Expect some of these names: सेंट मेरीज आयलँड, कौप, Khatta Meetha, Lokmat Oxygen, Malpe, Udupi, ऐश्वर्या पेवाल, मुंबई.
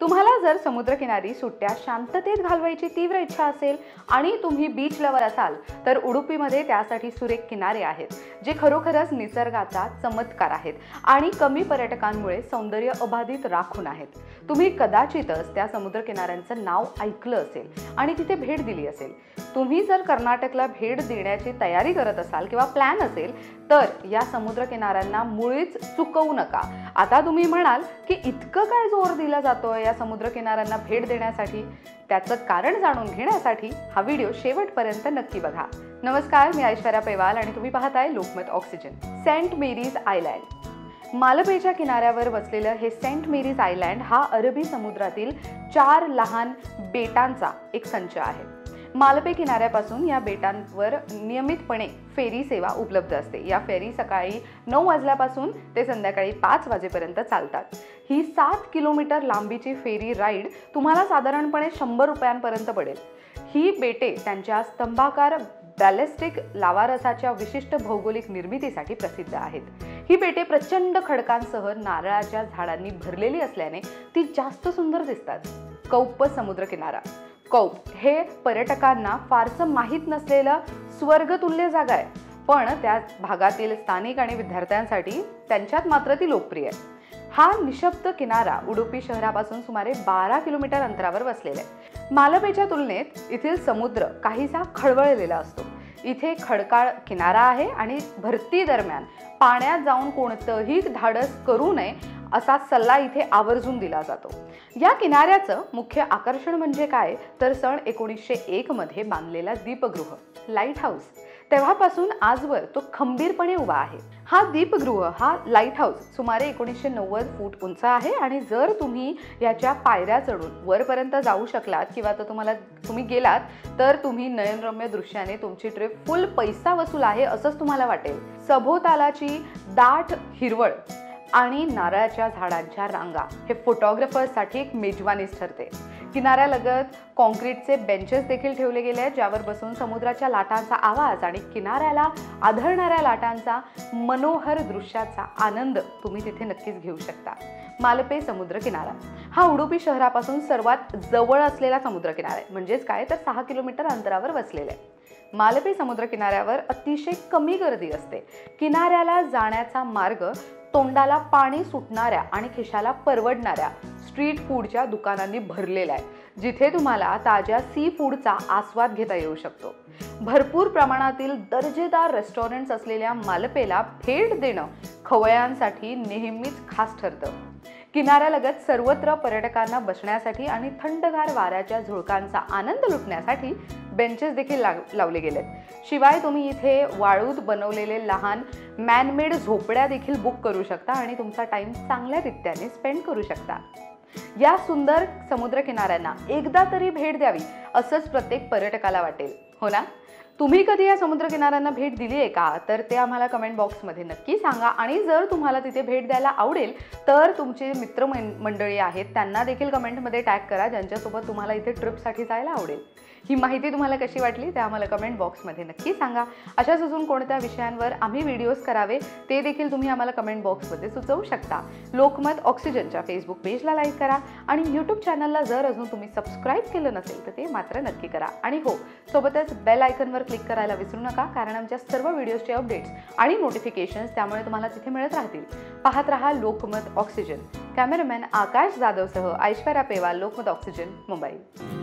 तुम्हाला जर समुद्रकिनारी सुट्ट्या शांततेत घालवायची तीव्र इच्छा असेल आणि तुम्ही बीच लवर असाल तर उडुपीमध्ये त्यासाठी सुरेख किनारे आहेत जे खरोखरच निसर्गाचा चमत्कार आहेत आणि कमी पर्यटकांमुळे सौंदर्य अबाधित राखून आहेत। तुम्ही कदाचितच त्या समुद्रकिनाऱ्यांचं नाव ऐकलं असेल आणि तिथे भेट दिली असेल। तुम्ही जर कर्नाटकला भेट देण्याची तयारी करत असाल किंवा प्लॅन असेल तर या समुद्रकिनाऱ्यांना मुळीच चुकवू नका। आता तुम्ही म्हणाल की इतकं काय जोर दिला जातोय या समुद्रकिनाऱ्यांना भेट देण्यासाठी? त्याचं कारण जाणून घेण्यासाठी हा व्हिडिओ शेवटपर्यंत नक्की बघा। नमस्कार, मी ऐश्वर्या पेवाल आणि तुम्ही पाहताय Lokmat oxygen. सेंट मेरीज आयलँड, मालपेच्या किनाऱ्यावर वसलेलं हे सेंट मेरीज आयलँड हा अरबी समुद्रातील 4 लहान बेटांचा एक संच आहे। मालपे किनाऱ्यापासून या बेटांवर नियमितपणे फेरी सेवा उपलब्ध असते। या फेरी सकाळी 9 वाजल्यापासून ते संध्याकाळी 5 वाजेपर्यंत चालतात। ही 7 किलोमीटर लांबीची फेरी राईड तुम्हाला साधारणपणे 100 रुपयांपर्यंत पडेल। ही बेटे त्यांच्या स्तंभाकार बॅलिस्टिक लावारसाच्या विशिष्ट भौगोलिक निर्मितीसाठी प्रसिद्ध आहेत। ही बेटे प्रचंड खडकांसह नारळाच्या झाडांनी भरलेली असल्याने ती जास्त सुंदर दिसतात। कौप समुद्रकिनारा, कौप हे पर्यटकांना फारसं माहीत नसलेलं स्वर्गतुल्य जागा आहे, पण त्या भागातील स्थानिक आणि विद्यार्थ्यांसाठी त्यांच्यात मात्र ती लोकप्रिय आहे। हा निशब्द किनारा उडुपी शहरापासून सुमारे 12 किलोमीटर अंतरावर वसलेला आहे। मालपेच्या तुलनेत येथील समुद्र काहीसा खळबळलेला असतो। इथे खडकाळ किनारा आहे आणि भरती दरम्यान पाण्यात जाऊन कोणतंही धाडस करू नये असा सल्ला इथे आवर्जून दिला जातो। या किनाऱ्याचं मुख्य आकर्षण म्हणजे काय तर सन 1901 मध्ये बांधलेला दीपगृह लाईट हाऊस। तेव्हापासून आजवर तो खंबीरपणे उभा आहे। हा दीपगृह हा लाईट हाऊस सुमारे 1990 फूट उंच आहे आणि जर तुम्ही याच्या पायऱ्या चढून वरपर्यंत जाऊ शकलात किंवा तर तुम्ही गेलात तर तुम्ही नयनरम्य दृश्याने तुमची ट्रिप फुल पैसा वसूल आहे असंच तुम्हाला वाटेल। सभोवतालाची दाट हिरवळ आणि नारळाच्या झाडांच्या रांगा हे फोटोग्राफर्ससाठी एक मेजवानीच ठरते। किनाऱ्यालगत कॉन्क्रीटचे बेंचेस देखील ठेवले गेले आहेत ज्यावर बसून समुद्राच्या लाटांचा आवाज आणि किनाऱ्याला आदळणाऱ्या लाटांचा मनोहर दृश्याचा आनंद तुम्ही तिथे नक्कीच घेऊ शकता। मालपे समुद्रकिनारा हा उडुपी शहरापासून सर्वात जवळ असलेला समुद्रकिनारा आहे, म्हणजेच काय तर 6 किलोमीटर अंतरावर वसलेला आहे। मालपे समुद्रकिनाऱ्यावर अतिशय कमी गर्दी असते। किनाऱ्याला जाण्याचा मार्ग तोंडाला पाणी सुटणाऱ्या आणि खिशाला परवडणाऱ्या स्ट्रीट फूडच्या दुकानांनी भरलेला आहे, जिथे तुम्हाला ताज्या सी फूडचा आस्वाद घेता येऊ शकतो। भरपूर प्रमाणातील दर्जेदार रेस्टॉरंट्स असलेल्या मालपेला भेट देणं खवय्यांसाठी नेहमीच खास ठरतं। किनाऱ्यालगत सर्वत्र पर्यटकांना बसण्यासाठी आणि थंडगार वाऱ्याच्या झुळकांचा आनंद लुटण्यासाठी बेंचेस देखील लावले गेलेत। शिवाय तुम्ही इथे वाळूत बनवलेले लहान मॅनमेड झोपड्या देखील बुक करू शकता आणि तुमचा टाइम चांगल्या रीतीने स्पेंड करू शकता। या सुंदर समुद्रकिनाऱ्यांना एकदा तरी भेट द्यावी असंच प्रत्येक पर्यटकाला वाटेल, हो ना? तुम्ही कधी या समुद्रकिनाऱ्यांना भेट दिली आहे का तर ते आम्हाला कमेंट बॉक्समध्ये नक्की सांगा आणि जर तुम्हाला तिथे भेट द्यायला आवडेल तर तुमचे मित्रमंडळी आहेत त्यांना देखील कमेंटमध्ये टॅग करा ज्यांच्यासोबत तुम्हाला इथे ट्रिपसाठी जायला आवडेल। ही माहिती तुम्हाला कशी वाटली ते आम्हाला कमेंट बॉक्समध्ये नक्की सांगा। अशाच अजून कोणत्या विषयांवर आम्ही व्हिडिओज करावे ते देखील तुम्ही आम्हाला कमेंट बॉक्समध्ये सुचवू शकता। लोकमत ऑक्सिजनच्या फेसबुक पेजला लाईक करा आणि यूट्यूब चॅनलला जर अजून तुम्ही सबस्क्राईब केलं नसेल तर ते मात्र नक्की करा आणि हो, सोबतच बेल आयकॉनवर क्लिक करायला विसरू नका, कारण आमच्या सर्व व्हिडिओजचे अपडेट्स आणि नोटिफिकेशन्स त्यामुळे तुम्हाला तिथे मिळत राहतील। पाहत रहा लोकमत ऑक्सिजन। कॅमेरामॅन आकाश जाधवसह ऐश्वर्या पेवाल, लोकमत ऑक्सिजन, मुंबई।